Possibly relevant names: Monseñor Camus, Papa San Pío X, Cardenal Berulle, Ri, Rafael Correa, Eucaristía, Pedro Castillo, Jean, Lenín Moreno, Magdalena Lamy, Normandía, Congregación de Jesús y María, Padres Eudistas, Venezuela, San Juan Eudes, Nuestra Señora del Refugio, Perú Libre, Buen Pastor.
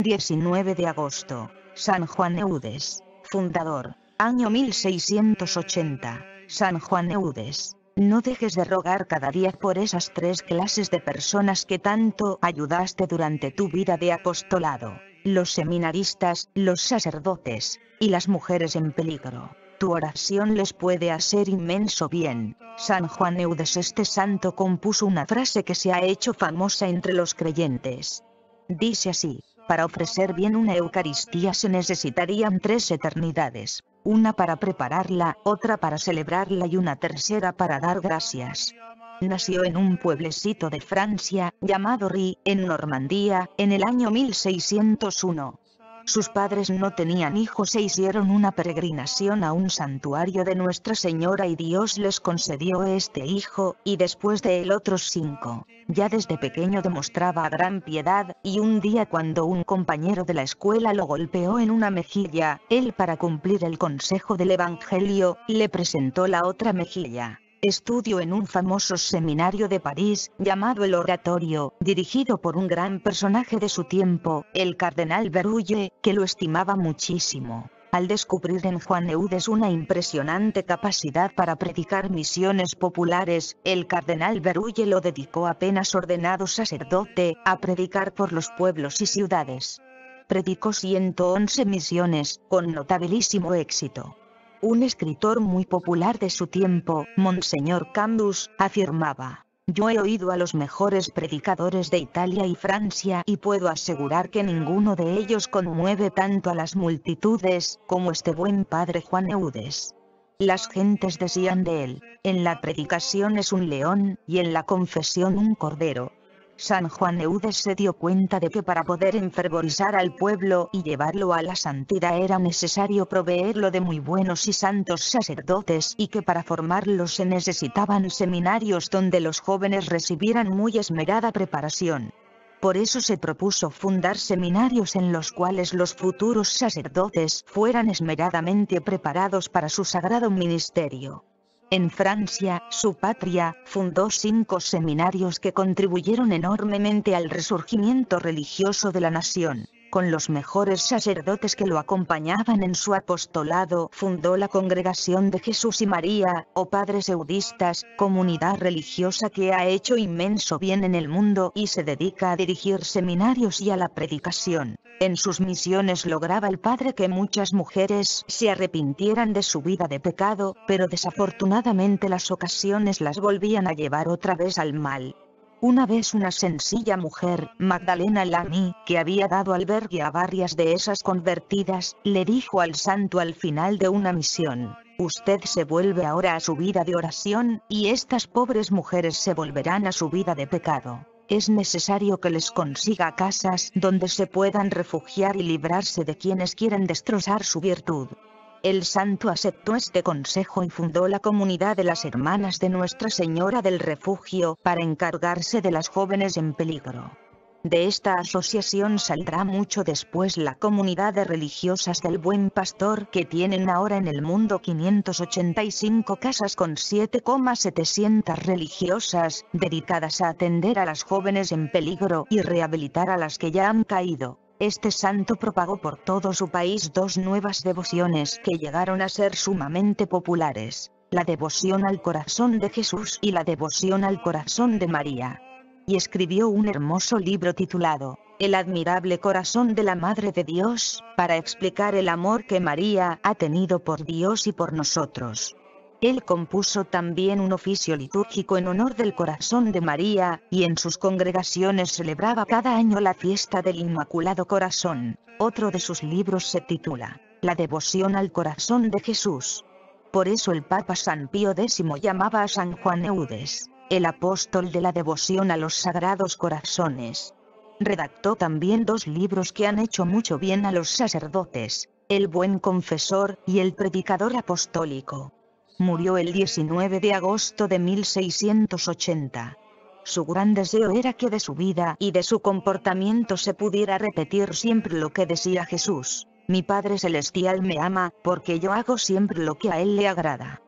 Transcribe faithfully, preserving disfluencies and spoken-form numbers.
diecinueve de agosto, San Juan Eudes, fundador, año mil seiscientos ochenta, San Juan Eudes, no dejes de rogar cada día por esas tres clases de personas que tanto ayudaste durante tu vida de apostolado, los seminaristas, los sacerdotes, y las mujeres en peligro. Tu oración les puede hacer inmenso bien. San Juan Eudes, este santo, compuso una frase que se ha hecho famosa entre los creyentes. Dice así: para ofrecer bien una Eucaristía se necesitarían tres eternidades, una para prepararla, otra para celebrarla y una tercera para dar gracias. Nació en un pueblecito de Francia, llamado Ri, en Normandía, en el año mil seiscientos uno. Sus padres no tenían hijos e hicieron una peregrinación a un santuario de Nuestra Señora y Dios les concedió este hijo, y después de él otros cinco. Ya desde pequeño demostraba gran piedad, y un día cuando un compañero de la escuela lo golpeó en una mejilla, él, para cumplir el consejo del Evangelio, le presentó la otra mejilla. Estudió en un famoso seminario de París, llamado el Oratorio, dirigido por un gran personaje de su tiempo, el Cardenal Berulle, que lo estimaba muchísimo. Al descubrir en Juan Eudes una impresionante capacidad para predicar misiones populares, el Cardenal Berulle lo dedicó, apenas ordenado sacerdote, a predicar por los pueblos y ciudades. Predicó ciento once misiones, con notabilísimo éxito. Un escritor muy popular de su tiempo, Monseñor Camus, afirmaba: yo he oído a los mejores predicadores de Italia y Francia y puedo asegurar que ninguno de ellos conmueve tanto a las multitudes como este buen padre Juan Eudes. Las gentes decían de él: en la predicación es un león y en la confesión un cordero. San Juan Eudes se dio cuenta de que para poder enfervorizar al pueblo y llevarlo a la santidad era necesario proveerlo de muy buenos y santos sacerdotes, y que para formarlos se necesitaban seminarios donde los jóvenes recibieran muy esmerada preparación. Por eso se propuso fundar seminarios en los cuales los futuros sacerdotes fueran esmeradamente preparados para su sagrado ministerio. En Francia, su patria, fundó cinco seminarios que contribuyeron enormemente al resurgimiento religioso de la nación. Con los mejores sacerdotes que lo acompañaban en su apostolado, fundó la Congregación de Jesús y María, o Padres Eudistas, comunidad religiosa que ha hecho inmenso bien en el mundo y se dedica a dirigir seminarios y a la predicación. En sus misiones lograba el padre que muchas mujeres se arrepintieran de su vida de pecado, pero desafortunadamente las ocasiones las volvían a llevar otra vez al mal. Una vez una sencilla mujer, Magdalena Lamy, que había dado albergue a varias de esas convertidas, le dijo al santo al final de una misión: usted se vuelve ahora a su vida de oración, y estas pobres mujeres se volverán a su vida de pecado. Es necesario que les consiga casas donde se puedan refugiar y librarse de quienes quieren destrozar su virtud. El santo aceptó este consejo y fundó la comunidad de las Hermanas de Nuestra Señora del Refugio para encargarse de las jóvenes en peligro. De esta asociación saldrá mucho después la comunidad de religiosas del Buen Pastor, que tienen ahora en el mundo quinientas ochenta y cinco casas con siete mil setecientas religiosas, dedicadas a atender a las jóvenes en peligro y rehabilitar a las que ya han caído. Este santo propagó por todo su país dos nuevas devociones que llegaron a ser sumamente populares: la devoción al Corazón de Jesús y la devoción al Corazón de María. Y escribió un hermoso libro titulado El admirable Corazón de la Madre de Dios, para explicar el amor que María ha tenido por Dios y por nosotros. Él compuso también un oficio litúrgico en honor del Corazón de María, y en sus congregaciones celebraba cada año la fiesta del Inmaculado Corazón. Otro de sus libros se titula La devoción al Corazón de Jesús. Por eso el Papa San Pío Décimo llamaba a San Juan Eudes el apóstol de la devoción a los sagrados corazones. Redactó también dos libros que han hecho mucho bien a los sacerdotes: El buen confesor y El predicador apostólico. Murió el diecinueve de agosto de mil seiscientos ochenta. Su gran deseo era que de su vida y de su comportamiento se pudiera repetir siempre lo que decía Jesús: mi Padre Celestial me ama, porque yo hago siempre lo que a Él le agrada.